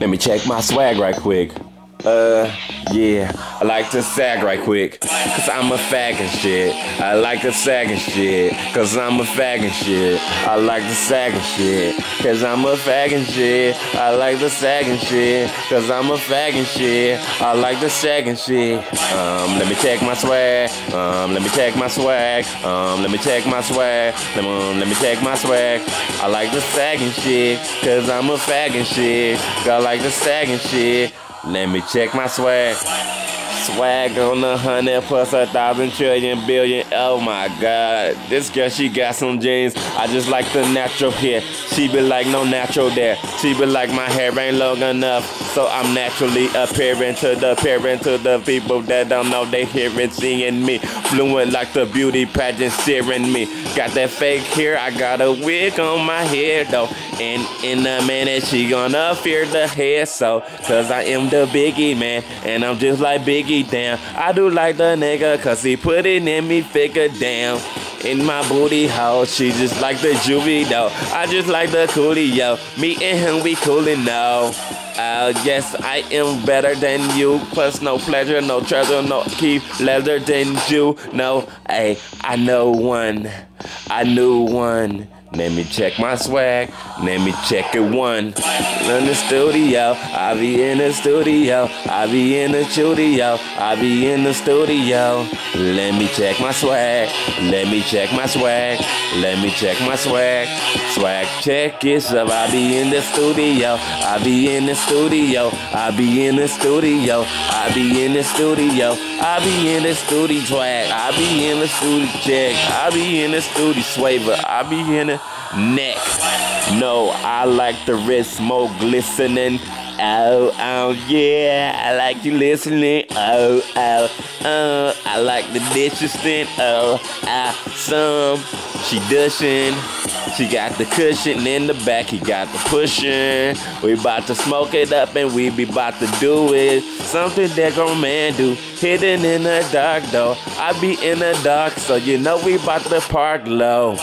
Let me check my swag right quick. Yeah, I like to sag right quick, cause I'm a fag and shit. I like to sag and shit, cause I'm a fag and shit. I like to sag and shit, cause I'm a fag and shit. I like to sag and shit, cause I'm a fag and shit. I like to sag and shit. Let me check my swag. Let me check my swag. Let me check my swag. Let me check my swag. I like to sag and shit, cause I'm a fag and shit. I like to sag and shit. Let me check my swag. Swag on 100 plus 1,000 trillion billion. Oh my god, this girl, she got some jeans. I just like the natural hair. She be like, no natural there. She be like, my hair ain't long enough, so I'm naturally appearing to the people that don't know they hearing, seeing me fluent like the beauty pageant searing me. Got that fake hair, I got a wig on my head though, and in a minute she gonna fear the hair, so cause I am the Biggie man, and I'm just like Biggie damn. I do like the nigga cause he put it in me figure down. In my booty hole, she just like the juvie though. I just like the coolie yo. Me and him we coolin' now. Yes, I am better than you. Plus no pleasure, no treasure, no keep leather than you. No, hey, I know one. I knew one. Let me check my swag, let me check it one. In the studio, I be in the studio, I be in the studio, I be in the studio. Let me check my swag, let me check my swag, let me check my swag. Swag check it up, I be in the studio, I be in the studio, I be in the studio, I be in the studio, I be in the studio swag, I be in the studio check, I be in the studio swaver, I be in the neck. No, I like the red smoke glistening. Oh, oh, yeah, I like you listening. Oh, oh, oh, I like the dishes thin. Oh, awesome. She dushin'. She got the cushion in the back. He got the pushin'. We bout to smoke it up and we be bout to do it. Something that grown man do. Hidden in the dark, though. I be in the dark, so you know we bout to park low.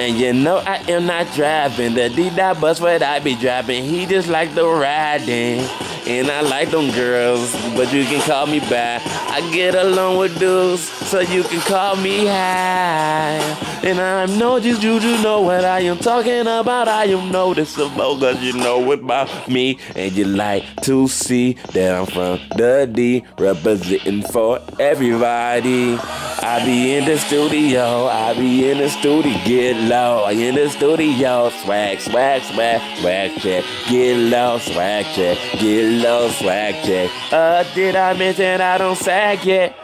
And you know I am not driving the D-Dot bus, but I be driving. He just like the riding, and I like them girls, but you can call me back. I get along with dudes, so you can call me high. And I know just you know what I am talking about. I am noticeable, cause you know about me. And you like to see that I'm from the D, representing for everybody. I be in the studio, I be in the studio, get low, I in the studio, swag, swag, swag, swag check, get low, swag check, get low, swag check. Did I mention I don't sag yet?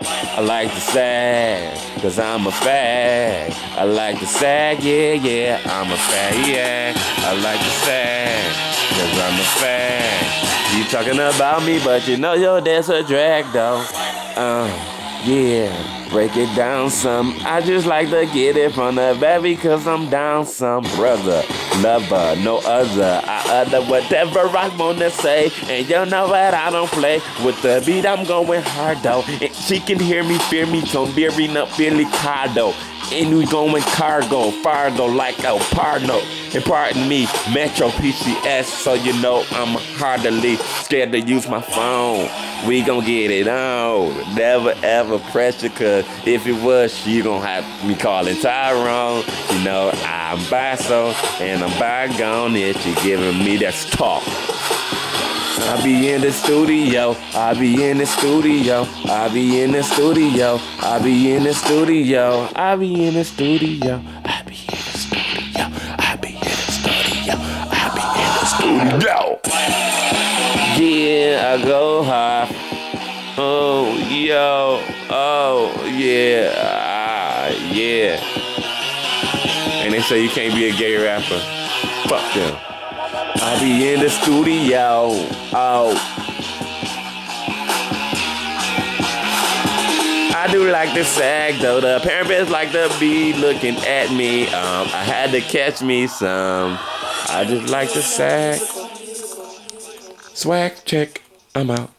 I like to sag, cause I'm a fag. I like to sag, yeah, yeah, I'm a fag, yeah. I like to sag, cause I'm a fag. You talking about me, but you know yo, that's a drag though. Yeah, break it down some. I just like to get it from the baby cause I'm down some. Brother, lover, no other. I utter whatever I wanna say. And you know what, I don't play with the beat, I'm going hard though. And she can hear me, fear me, don't bearing up Billy Cardo. And we going cargo, fargo like a parno. And pardon me, Metro PCS, so you know I'm hardly scared to use my phone. We gon' get it on. Never ever pressure, cause if it was, she gon' have me calling Tyrone. You know, I'm biso, and I'm bygone if she giving me that talk. I be in the studio, I be in the studio, I be in the studio, I be in the studio, I be in the studio, I be in the studio, I be in the studio, I be in the studio. Yeah, I go hard. Oh, yo, oh, yeah, yeah. And they say you can't be a gay rapper. Fuck them. I be in the studio. Oh, I do like the sag though. The parents like to be looking at me. I had to catch me some. I just like the sag. Swag check. I'm out.